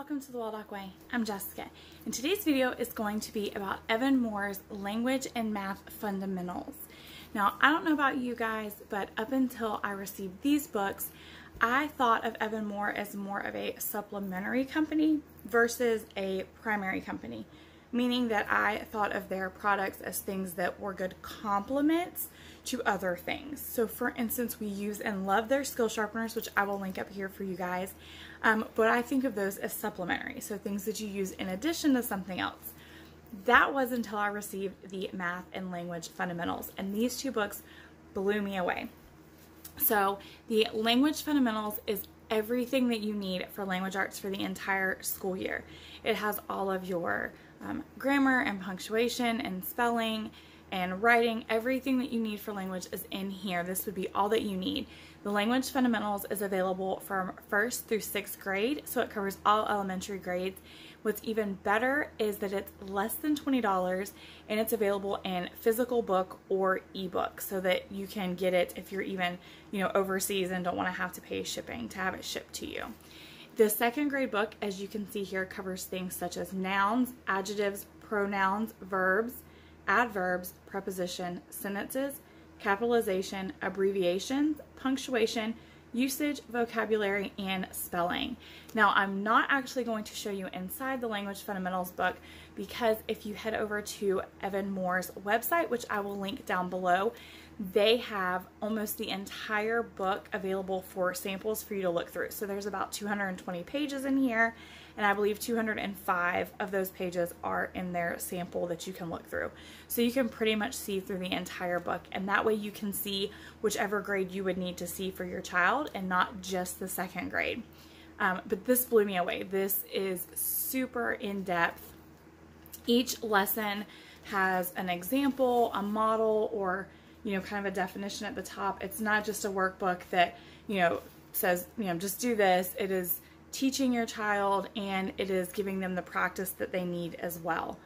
welcome to The Waldock Way. I'm Jessica, and today's video is going to be about Evan Moor's Language and Math Fundamentals. Now, I don't know about you guys, but up until I received these books, I thought of Evan Moor as more of a supplementary company versus a primary company, meaning that I thought of their products as things that were good complements to other things. So for instance, we use and love their skill sharpeners, which I will link up here for you guys, but I think of those as supplementary, so things that you use in addition to something else. That was until I received the Math and Language Fundamentals, and these two books blew me away. So the Language Fundamentals is everything that you need for language arts for the entire school year. It has all of your grammar and punctuation and spelling and writing. Everything that you need for language is in here. This would be all that you need. The Language Fundamentals is available from 1st through 6th grade, so it covers all elementary grades. What's even better is that it's less than $20, and it's available in physical book or ebook, so that you can get it if you're even, overseas and don't want to have to pay shipping to have it shipped to you. The second grade book, as you can see here, covers things such as nouns, adjectives, pronouns, verbs, adverbs, preposition, sentences, capitalization, abbreviations, punctuation, usage, vocabulary, and spelling. Now, I'm not actually going to show you inside the Language Fundamentals book, because if you head over to Evan Moor's website, which I will link down below, they have almost the entire book available for samples for you to look through. So there's about 220 pages in here, and I believe 205 of those pages are in their sample that you can look through. So you can pretty much see through the entire book, and that way you can see whichever grade you would need to see for your child, and not just the second grade. But this blew me away. This is super in-depth. Each lesson has an example, a model, or kind of a definition at the top. It's not just a workbook that says just do this. It is teaching your child, and it is giving them the practice that they need as well.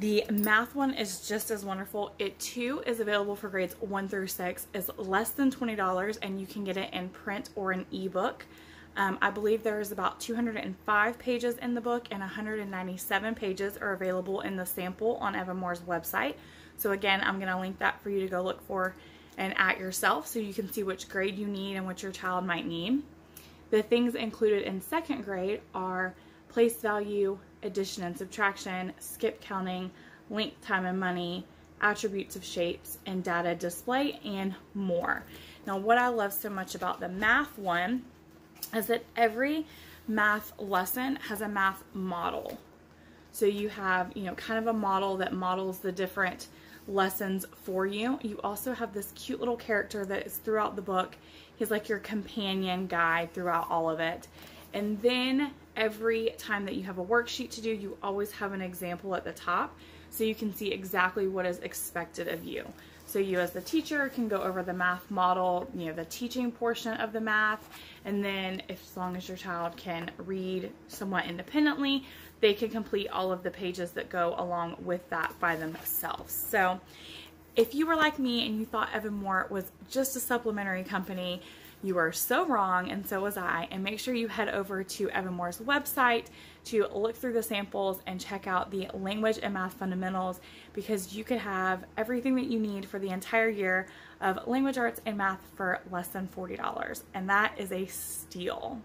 The math one is just as wonderful. It too is available for grades 1 through 6, is less than $20, and you can get it in print or an ebook. I believe there is about 205 pages in the book, and 197 pages are available in the sample on Evan Moor's website. So again, I'm going to link that for you to go look for and at yourself, so you can see which grade you need and what your child might need. The things included in second grade are place value, addition and subtraction, skip counting, length, time and money, attributes of shapes, and data display, and more. Now, what I love so much about the math one is that every math lesson has a math model. So you have, kind of a model that models the different lessons for you. You also have this cute little character that is throughout the book. He's like your companion guide throughout all of it. And then every time that you have a worksheet to do, you always have an example at the top, so you can see exactly what is expected of you. So you as the teacher can go over the math model, the teaching portion of the math, and then as long as your child can read somewhat independently, they can complete all of the pages that go along with that by themselves. So if you were like me and you thought Evan Moor was just a supplementary company, you are so wrong, and so was I. And make sure you head over to Evan Moor's website to look through the samples and check out the Language and Math Fundamentals, because you could have everything that you need for the entire year of language arts and math for less than $40, and that is a steal.